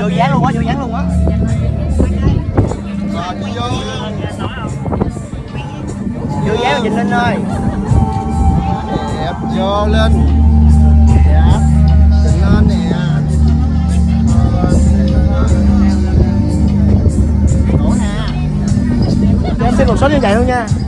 Rồi vô dáng luôn á, vô dáng luôn á. Rồi vô. Vô dáng nhìn Linh ơi. Đẹp, vô lên. Dạ. Nhìn lên nè. Đổ nè. Em xin một số như vậy luôn nha.